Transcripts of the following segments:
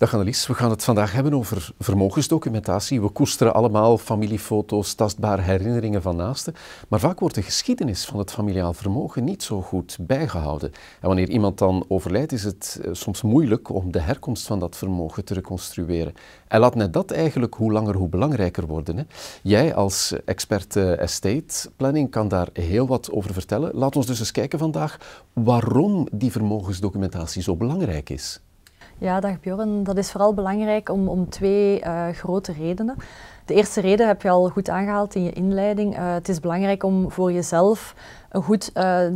Dag Annelies, we gaan het vandaag hebben over vermogensdocumentatie. We koesteren allemaal familiefoto's, tastbare herinneringen van naasten. Maar vaak wordt de geschiedenis van het familiaal vermogen niet zo goed bijgehouden. En wanneer iemand dan overlijdt, is het soms moeilijk om de herkomst van dat vermogen te reconstrueren. En laat net dat eigenlijk hoe langer hoe belangrijker worden. Hè? Jij als expert estate planning kan daar heel wat over vertellen. Laat ons dus eens kijken vandaag waarom die vermogensdocumentatie zo belangrijk is. Ja, dag Björn. Dat is vooral belangrijk om twee grote redenen. De eerste reden heb je al goed aangehaald in je inleiding. Het is belangrijk om voor jezelf een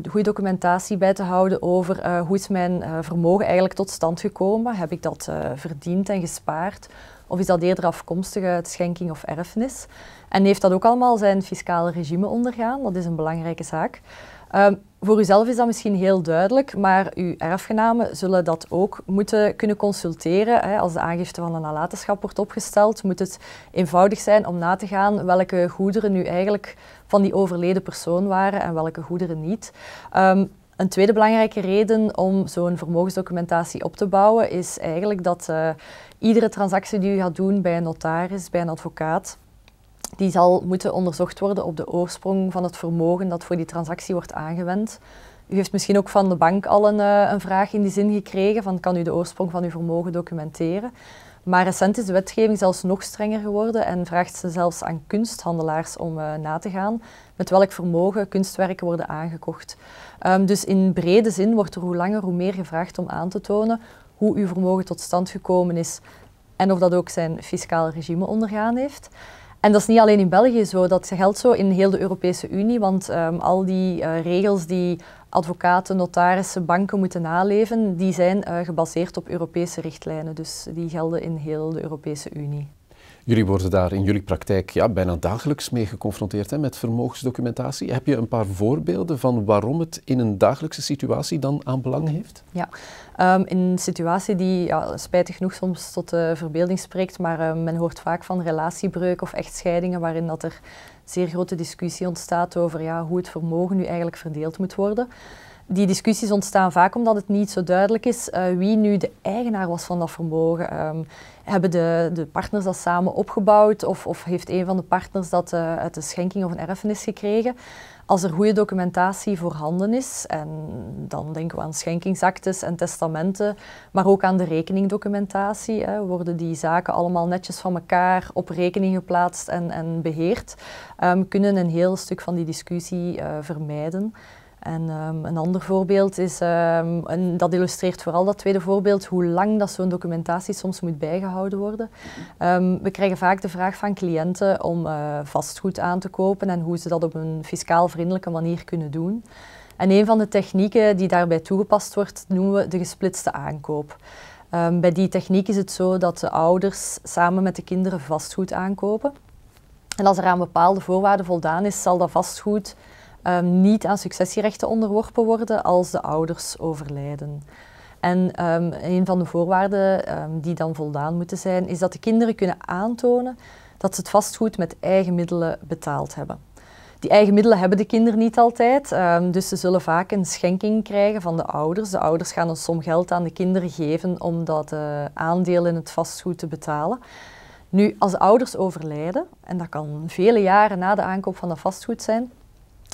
goede documentatie bij te houden over hoe is mijn vermogen eigenlijk tot stand gekomen. Heb ik dat verdiend en gespaard? Of is dat eerder afkomstig uit schenking of erfenis? En heeft dat ook allemaal zijn fiscale regime ondergaan? Dat is een belangrijke zaak. Voor uzelf is dat misschien heel duidelijk, maar uw erfgenamen zullen dat ook moeten kunnen consulteren. Hè. Als de aangifte van een nalatenschap wordt opgesteld, moet het eenvoudig zijn om na te gaan welke goederen nu eigenlijk van die overleden persoon waren en welke goederen niet. Een tweede belangrijke reden om zo'n vermogensdocumentatie op te bouwen is eigenlijk dat iedere transactie die u gaat doen bij een notaris, bij een advocaat, die zal moeten onderzocht worden op de oorsprong van het vermogen dat voor die transactie wordt aangewend. U heeft misschien ook van de bank al een vraag in die zin gekregen van kan u de oorsprong van uw vermogen documenteren? Maar recent is de wetgeving zelfs nog strenger geworden en vraagt ze zelfs aan kunsthandelaars om na te gaan met welk vermogen kunstwerken worden aangekocht. Dus in brede zin wordt er hoe langer hoe meer gevraagd om aan te tonen hoe uw vermogen tot stand gekomen is en of dat ook zijn fiscaal regime ondergaan heeft. En dat is niet alleen in België zo, dat geldt zo in heel de Europese Unie, want al die regels die advocaten, notarissen, banken moeten naleven, die zijn gebaseerd op Europese richtlijnen. Dus die gelden in heel de Europese Unie. Jullie worden daar in jullie praktijk bijna dagelijks mee geconfronteerd hè, met vermogensdocumentatie. Heb je een paar voorbeelden van waarom het in een dagelijkse situatie dan aan belang heeft? Ja, in een situatie die spijtig genoeg soms tot de verbeelding spreekt, maar men hoort vaak van relatiebreuken of echtscheidingen waarin dat er zeer grote discussie ontstaat over hoe het vermogen nu eigenlijk verdeeld moet worden. Die discussies ontstaan vaak omdat het niet zo duidelijk is wie nu de eigenaar was van dat vermogen. Hebben de partners dat samen opgebouwd of heeft een van de partners dat uit een schenking of een erfenis gekregen? Als er goede documentatie voorhanden is, en dan denken we aan schenkingsaktes en testamenten, maar ook aan de rekeningdocumentatie, worden die zaken allemaal netjes van elkaar op rekening geplaatst en beheerd, kunnen een heel stuk van die discussie vermijden. En een ander voorbeeld is, en dat illustreert vooral dat tweede voorbeeld, hoe lang dat zo'n documentatie soms moet bijgehouden worden. We krijgen vaak de vraag van cliënten om vastgoed aan te kopen en hoe ze dat op een fiscaal vriendelijke manier kunnen doen. En een van de technieken die daarbij toegepast wordt, noemen we de gesplitste aankoop. Bij die techniek is het zo dat de ouders samen met de kinderen vastgoed aankopen. En als er aan bepaalde voorwaarden voldaan is, zal dat vastgoed niet aan successierechten onderworpen worden als de ouders overlijden. En een van de voorwaarden die dan voldaan moeten zijn, is dat de kinderen kunnen aantonen dat ze het vastgoed met eigen middelen betaald hebben. Die eigen middelen hebben de kinderen niet altijd, dus ze zullen vaak een schenking krijgen van de ouders. De ouders gaan een som geld aan de kinderen geven om dat aandeel in het vastgoed te betalen. Nu, als de ouders overlijden, en dat kan vele jaren na de aankoop van dat vastgoed zijn,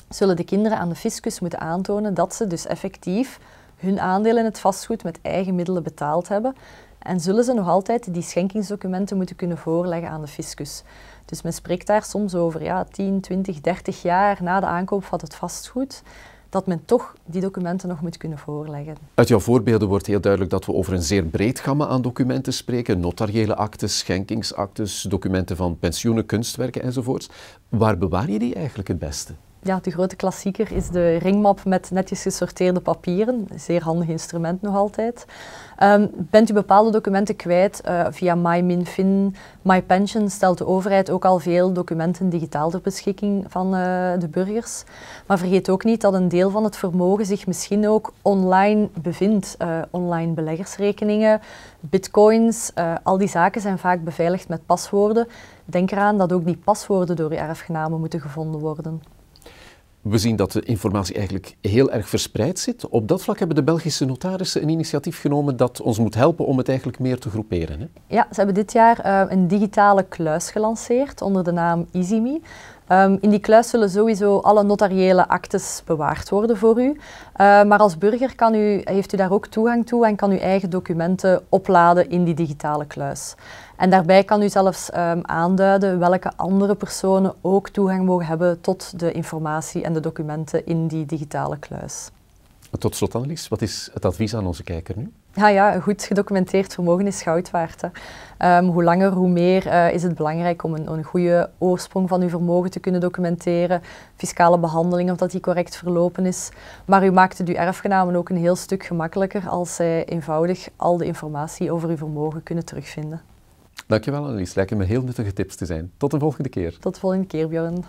zullen de kinderen aan de fiscus moeten aantonen dat ze dus effectief hun aandeel in het vastgoed met eigen middelen betaald hebben. En zullen ze nog altijd die schenkingsdocumenten moeten kunnen voorleggen aan de fiscus. Dus men spreekt daar soms over 10, 20, 30 jaar na de aankoop van het vastgoed, dat men toch die documenten nog moet kunnen voorleggen. Uit jouw voorbeelden wordt heel duidelijk dat we over een zeer breed gamma aan documenten spreken. Notariële aktes, schenkingsaktes, documenten van pensioenen, kunstwerken enzovoorts. Waar bewaar je die eigenlijk het beste? Ja, de grote klassieker is de ringmap met netjes gesorteerde papieren. Een zeer handig instrument nog altijd. Bent u bepaalde documenten kwijt via MyMinFin, MyPension, stelt de overheid ook al veel documenten digitaal ter beschikking van de burgers. Maar vergeet ook niet dat een deel van het vermogen zich misschien ook online bevindt. Online beleggersrekeningen, bitcoins, al die zaken zijn vaak beveiligd met paswoorden. Denk eraan dat ook die paswoorden door uw erfgenamen moeten gevonden worden. We zien dat de informatie eigenlijk heel erg verspreid zit. Op dat vlak hebben de Belgische notarissen een initiatief genomen dat ons moet helpen om het eigenlijk meer te groeperen, hè? Ja, ze hebben dit jaar een digitale kluis gelanceerd onder de naam Izimi. In die kluis zullen sowieso alle notariële actes bewaard worden voor u. Maar als burger heeft u daar ook toegang toe en kan u eigen documenten opladen in die digitale kluis. En daarbij kan u zelfs aanduiden welke andere personen ook toegang mogen hebben tot de informatie en de documenten in die digitale kluis. Tot slot, Annelies, wat is het advies aan onze kijker nu? Ja, goed gedocumenteerd vermogen is goud waard, hè. Hoe langer, hoe meer is het belangrijk om een goede oorsprong van uw vermogen te kunnen documenteren. Fiscale behandeling, of dat die correct verlopen is. Maar u maakt het uw erfgenamen ook een heel stuk gemakkelijker als zij eenvoudig al de informatie over uw vermogen kunnen terugvinden. Dankjewel, Annelies. Lijken me heel nuttige tips te zijn. Tot de volgende keer. Tot de volgende keer, Björn.